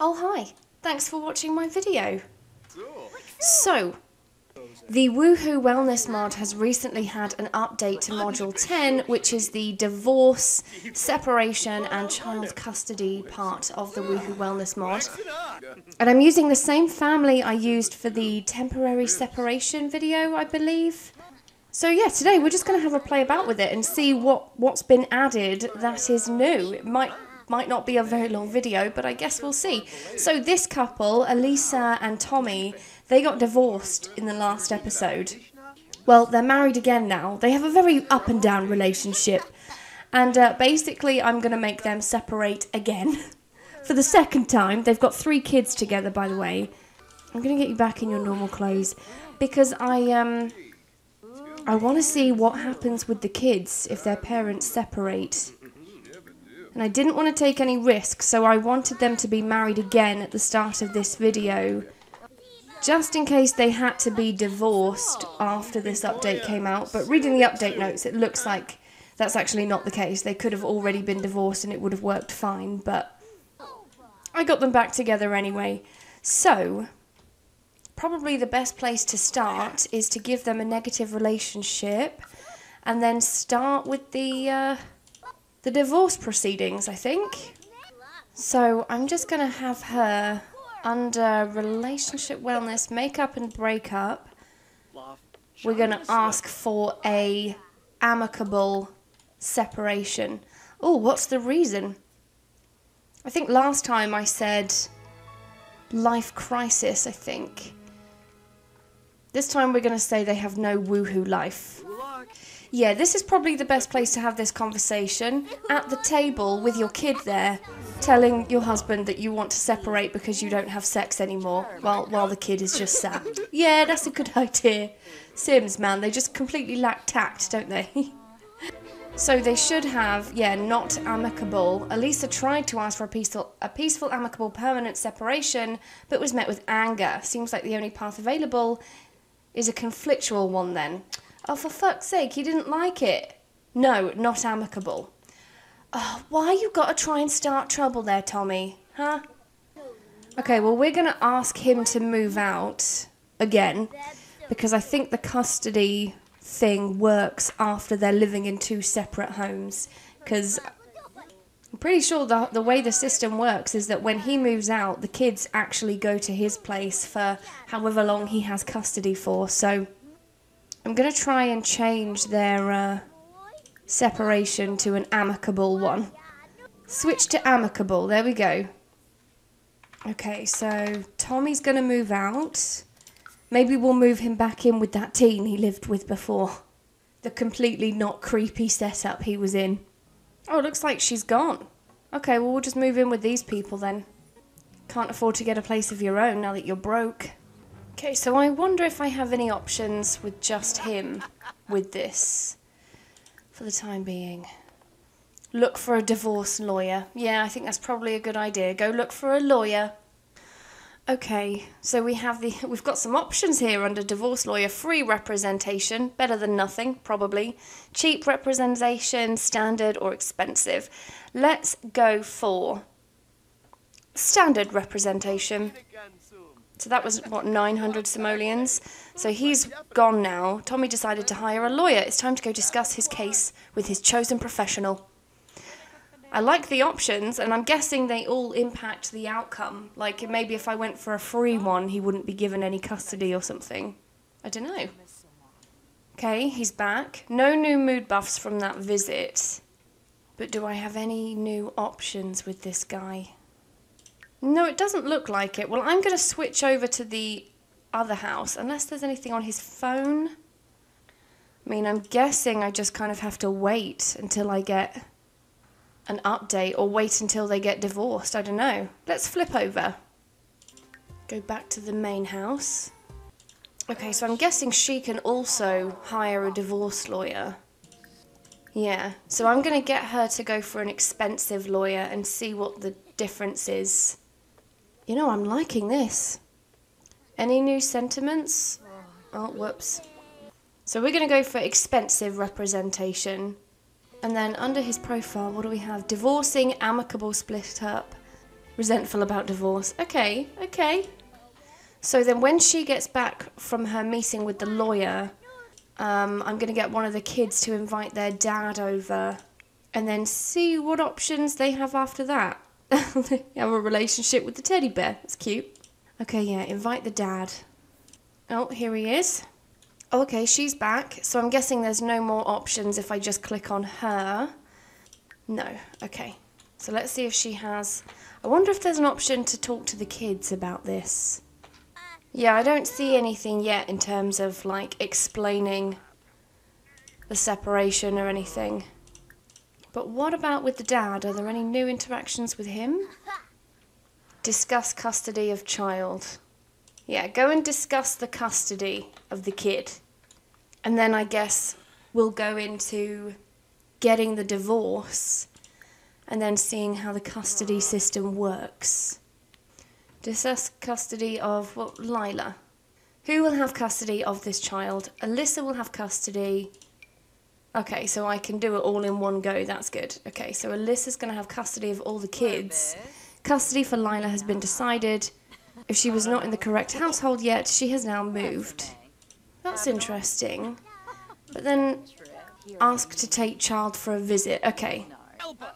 Oh hi, thanks for watching my video. So, the WooHoo Wellness mod has recently had an update to Module 10, which is the divorce, separation and child custody part of the WooHoo Wellness mod. And I'm using the same family I used for the temporary separation video, I believe. So yeah, today we're just going to have a play about with it and see what's been added that is new. It might not be a very long video, but I guess we'll see. So this couple, Elisa and Tommy, they got divorced in the last episode. Well, they're married again now. They have a very up and down relationship. And basically, I'm going to make them separate again. For the second time. They've got 3 kids together, by the way. I'm going to get you back in your normal clothes. Because I want to see what happens with the kids if their parents separate. And I didn't want to take any risks, so I wanted them to be married again at the start of this video, just in case they had to be divorced after this update came out. But reading the update notes, it looks like that's actually not the case. They could have already been divorced and it would have worked fine, but I got them back together anyway. So, probably the best place to start is to give them a negative relationship and then start with the divorce proceedings, I think. So I'm just going to have her under relationship wellness, makeup and breakup. We're going to ask for a amicable separation. Oh, what's the reason? I think last time I said life crisis, I think. This time we're going to say they have no woohoo life. Yeah, this is probably the best place to have this conversation. At the table with your kid there, telling your husband that you want to separate because you don't have sex anymore while the kid is just sat. Yeah, that's a good idea. Sims, man, they just completely lack tact, don't they? So they should have, yeah, not amicable. Elisa tried to ask for a peaceful, amicable, permanent separation, but was met with anger. Seems like the only path available is a conflictual one then. Oh, for fuck's sake, he didn't like it. No, not amicable. Oh, why you gotta try and start trouble there, Tommy? Huh? Okay, well, we're gonna ask him to move out again, because I think the custody thing works after they're living in 2 separate homes. Because I'm pretty sure the way the system works is that when he moves out, the kids actually go to his place for however long he has custody for, so I'm going to try and change their separation to an amicable one. Switch to amicable, there we go. Okay, so Tommy's going to move out. Maybe we'll move him back in with that teen he lived with before. The completely not creepy setup he was in. Oh, it looks like she's gone. Okay, well, we'll just move in with these people then. Can't afford to get a place of your own now that you're broke. Okay, so I wonder if I have any options with just him with this for the time being. Look for a divorce lawyer. Yeah, I think that's probably a good idea. Go look for a lawyer. Okay, so we've got some options here under divorce lawyer. Free representation, better than nothing, probably. Cheap representation, standard or expensive. Let's go for standard representation. So that was, what, 900 simoleons? So he's gone now. Tommy decided to hire a lawyer. It's time to go discuss his case with his chosen professional. I like the options, and I'm guessing they all impact the outcome. Like, maybe if I went for a free one, he wouldn't be given any custody or something. I don't know. Okay, he's back. No new mood buffs from that visit. But do I have any new options with this guy? No, it doesn't look like it. Well, I'm going to switch over to the other house, unless there's anything on his phone. I mean, I'm guessing I just kind of have to wait until I get an update, or wait until they get divorced. I don't know. Let's flip over. Go back to the main house. Okay, so I'm guessing she can also hire a divorce lawyer. Yeah, so I'm going to get her to go for an expensive lawyer and see what the difference is. You know, I'm liking this. Any new sentiments? Oh, whoops. So we're going to go for expensive representation. And then under his profile, what do we have? Divorcing, amicable split up. resentful about divorce. Okay, okay. So then when she gets back from her meeting with the lawyer, I'm going to get one of the kids to invite their dad over and then see what options they have after that. They have a relationship with the teddy bear. That's cute. Okay, yeah, invite the dad. Oh, here he is. Oh, okay, she's back. So I'm guessing there's no more options if I just click on her. No, okay. So let's see if she has... I wonder if there's an option to talk to the kids about this. Yeah, I don't see anything yet in terms of, like, explaining the separation or anything. But what about with the dad? Are there any new interactions with him? Discuss custody of child. Yeah, go and discuss the custody of the kid. And then I guess we'll go into getting the divorce and then seeing how the custody system works. Discuss custody of, well, Lila. Who will have custody of this child? Alyssa will have custody. Okay, so I can do it all in one go. That's good. Okay, so Alyssa's going to have custody of all the kids. Custody for Lila has been decided. If she was not in the correct household yet, she has now moved. That's interesting. But then ask to take child for a visit. Okay.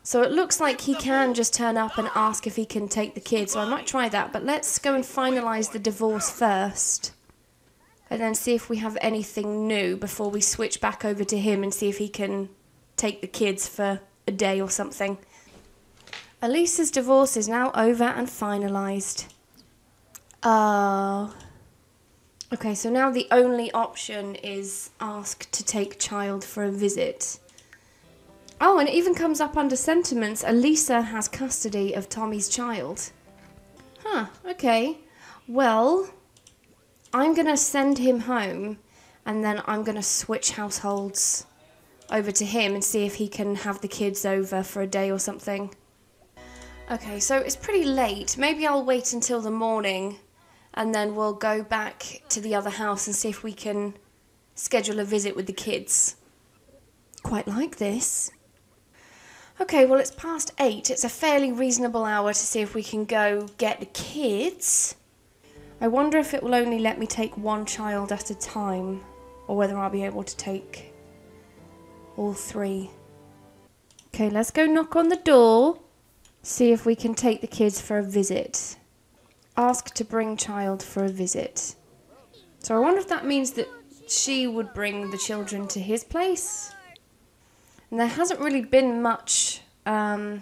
So it looks like he can just turn up and ask if he can take the kid, so I might try that. But let's go and finalise the divorce first, and then see if we have anything new before we switch back over to him and see if he can take the kids for a day or something. Elisa's divorce is now over and finalised. Oh. Okay, so now the only option is ask to take child for a visit. Oh, and it even comes up under sentiments. Elisa has custody of Tommy's child. Huh, okay. Well, I'm going to send him home and then I'm going to switch households over to him and see if he can have the kids over for a day or something. Okay, so it's pretty late. Maybe I'll wait until the morning and then we'll go back to the other house and see if we can schedule a visit with the kids. Quite like this. Okay, well, it's past 8. It's a fairly reasonable hour to see if we can go get the kids. I wonder if it will only let me take one child at a time, or whether I'll be able to take all 3. Okay, let's go knock on the door. See if we can take the kids for a visit. Ask to bring child for a visit. So I wonder if that means that she would bring the children to his place. And there hasn't really been much in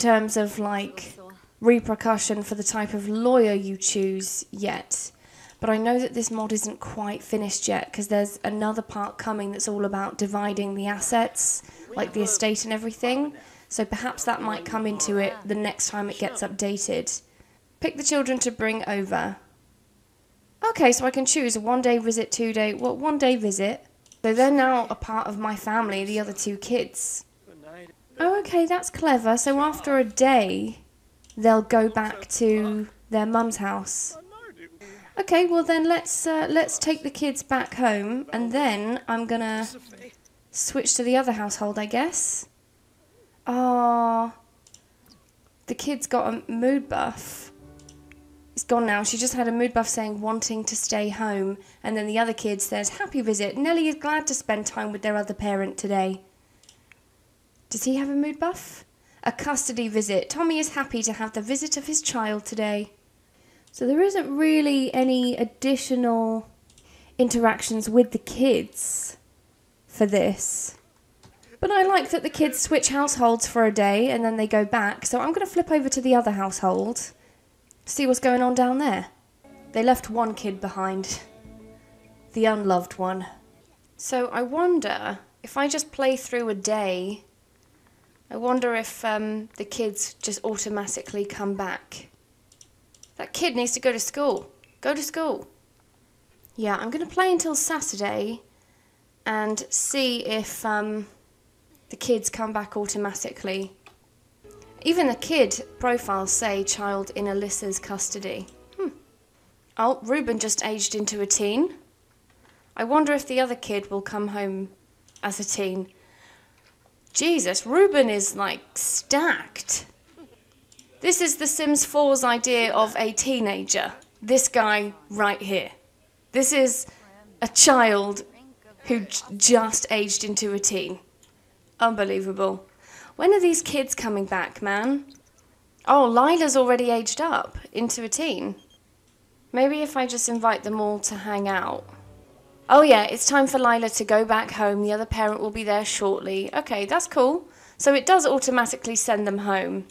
terms of, like, repercussion for the type of lawyer you choose yet. But I know that this mod isn't quite finished yet, because there's another part coming that's all about dividing the assets, like the estate and everything. So perhaps that might come into it the next time it gets updated. Pick the children to bring over. Okay, so I can choose a one-day visit, two-day... Well, one-day visit... So they're now a part of my family, the other 2 kids. Oh, okay, that's clever. So after a day, they'll go back to their mum's house. Okay, well then let's take the kids back home, and then I'm gonna switch to the other household, I guess. Oh, the kid's got a mood buff. It's gone now. She just had a mood buff saying wanting to stay home. And then the other kid says, happy visit. Nellie is glad to spend time with their other parent today. Does he have a mood buff? A custody visit. Tommy is happy to have the visit of his child today. So there isn't really any additional interactions with the kids for this. But I like that the kids switch households for a day and then they go back. So I'm going to flip over to the other household. See what's going on down there. They left one kid behind. The unloved one. So I wonder, if I just play through a day, I wonder if the kids just automatically come back. That kid needs to go to school. Go to school. Yeah, I'm going to play until Saturday and see if the kids come back automatically. Even the kid profiles say child in Alyssa's custody. Oh, Reuben just aged into a teen. I wonder if the other kid will come home as a teen. Jesus, Reuben is, like, stacked. This is The Sims 4's idea of a teenager. This guy right here. This is a child who just aged into a teen. Unbelievable. When are these kids coming back, man? Oh, Lila's already aged up into a teen. Maybe if I just invite them all to hang out. Oh yeah, it's time for Lila to go back home. The other parent will be there shortly. Okay, that's cool. So it does automatically send them home.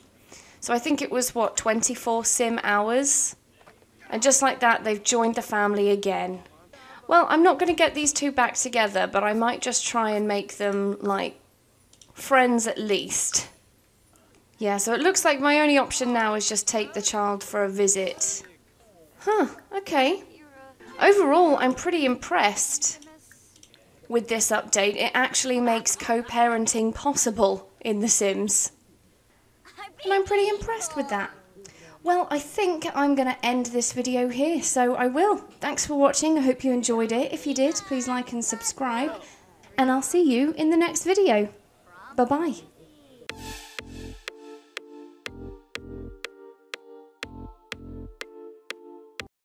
So I think it was, what, 24 sim hours? And just like that, they've joined the family again. Well, I'm not going to get these two back together, but I might just try and make them, like, friends at least. Yeah, so it looks like my only option now is just take the child for a visit. Huh, okay. Overall, I'm pretty impressed with this update. It actually makes co-parenting possible in The Sims. And I'm pretty impressed with that. Well, I think I'm going to end this video here, so I will. Thanks for watching. I hope you enjoyed it. If you did, please like and subscribe. And I'll see you in the next video. Bye-bye.